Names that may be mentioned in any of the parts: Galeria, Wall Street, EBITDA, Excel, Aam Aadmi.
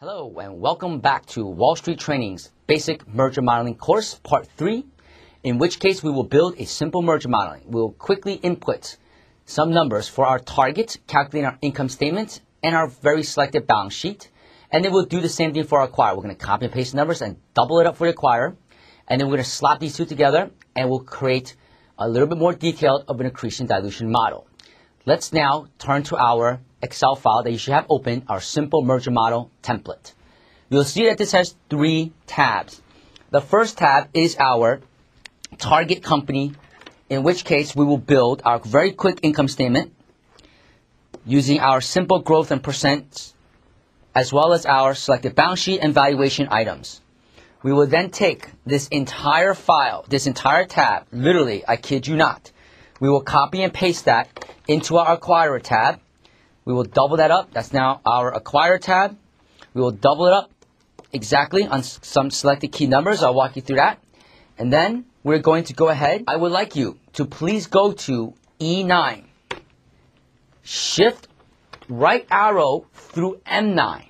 Hello and welcome back to Wall Street Training's Basic Merger Modeling course, Part 3, in which case we will build a simple merger modeling. We'll quickly input some numbers for our target, calculating our income statement and our very selected balance sheet, and then we'll do the same thing for our acquirer. We're going to copy and paste numbers and double it up for the acquirer, and then we're going to slap these two together and we'll create a little bit more detailed of an accretion dilution model. Let's now turn to our Excel file that you should have open, our simple merger model template. You'll see that this has three tabs. The first tab is our target company, in which case we will build our very quick income statement using our simple growth and percents, as well as our selected balance sheet and valuation items. We will then take this entire file, this entire tab, literally, I kid you not, we will copy and paste that into our acquirer tab. We will double that up. That's now our acquirer tab. We will double it up exactly on some selected key numbers. I'll walk you through that. And then we're going to go ahead. I would like you to please go to E9. Shift right arrow through M9.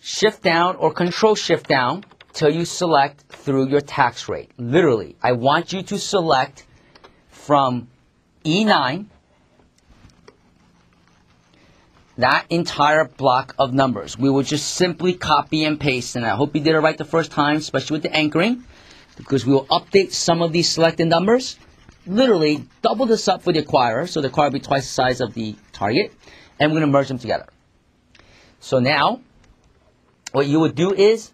Shift down or control shift down till you select through your tax rate. Literally, I want you to select from E9 that entire block of numbers. We will just simply copy and paste, and I hope you did it right the first time, especially with the anchoring, because we will update some of these selected numbers. Literally, double this up for the acquirer, so the acquirer will be twice the size of the target, and we're going to merge them together. So now, what you would do is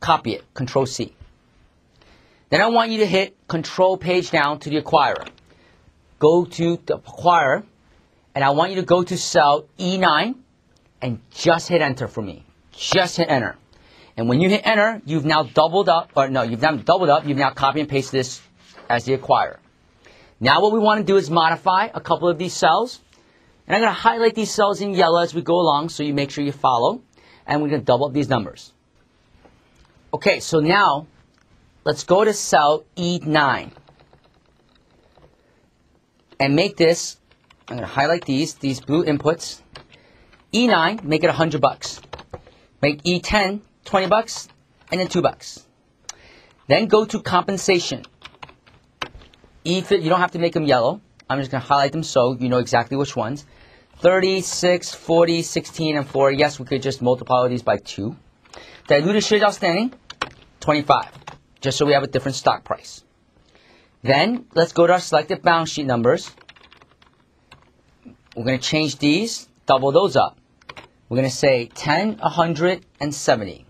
copy it, Control-C. Then I want you to hit Control page down to the acquirer. Go to the acquirer, and I want you to go to cell E9 and just hit enter for me. Just hit enter. And when you hit enter, you've now doubled up, or no, you've now doubled up, you've now copy and pasted this as the acquirer. Now what we want to do is modify a couple of these cells. And I'm going to highlight these cells in yellow as we go along so you make sure you follow. And we're going to double up these numbers. Okay, so now let's go to cell E9. And make this, I'm going to highlight these blue inputs. E9, make it $100. Make E10, $20, and then $2. Then go to compensation. E5, you don't have to make them yellow. I'm just going to highlight them so you know exactly which ones. 30, 6, 40, 16, and 4. Yes, we could just multiply all these by 2. Diluted shares outstanding, 25, just so we have a different stock price. Then, let's go to our selected balance sheet numbers. We're going to change these, double those up. We're going to say 10, 100, and 70.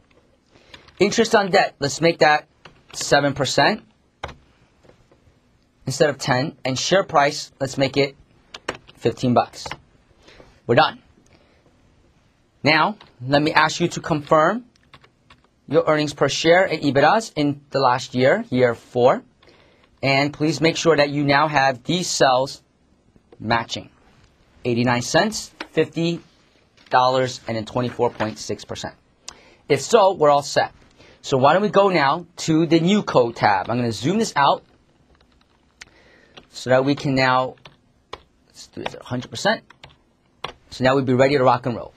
Interest on debt, let's make that 7% instead of 10. And share price, let's make it $15. We're done. Now, let me ask you to confirm your earnings per share and EBITDAs in the last year, year 4. And please make sure that you now have these cells matching. 89 cents, $50, and then 24.6%. If so, we're all set. So why don't we go now to the new code tab. I'm going to zoom this out so that we can now, let's do this at 100%. So now we'd be ready to rock and roll.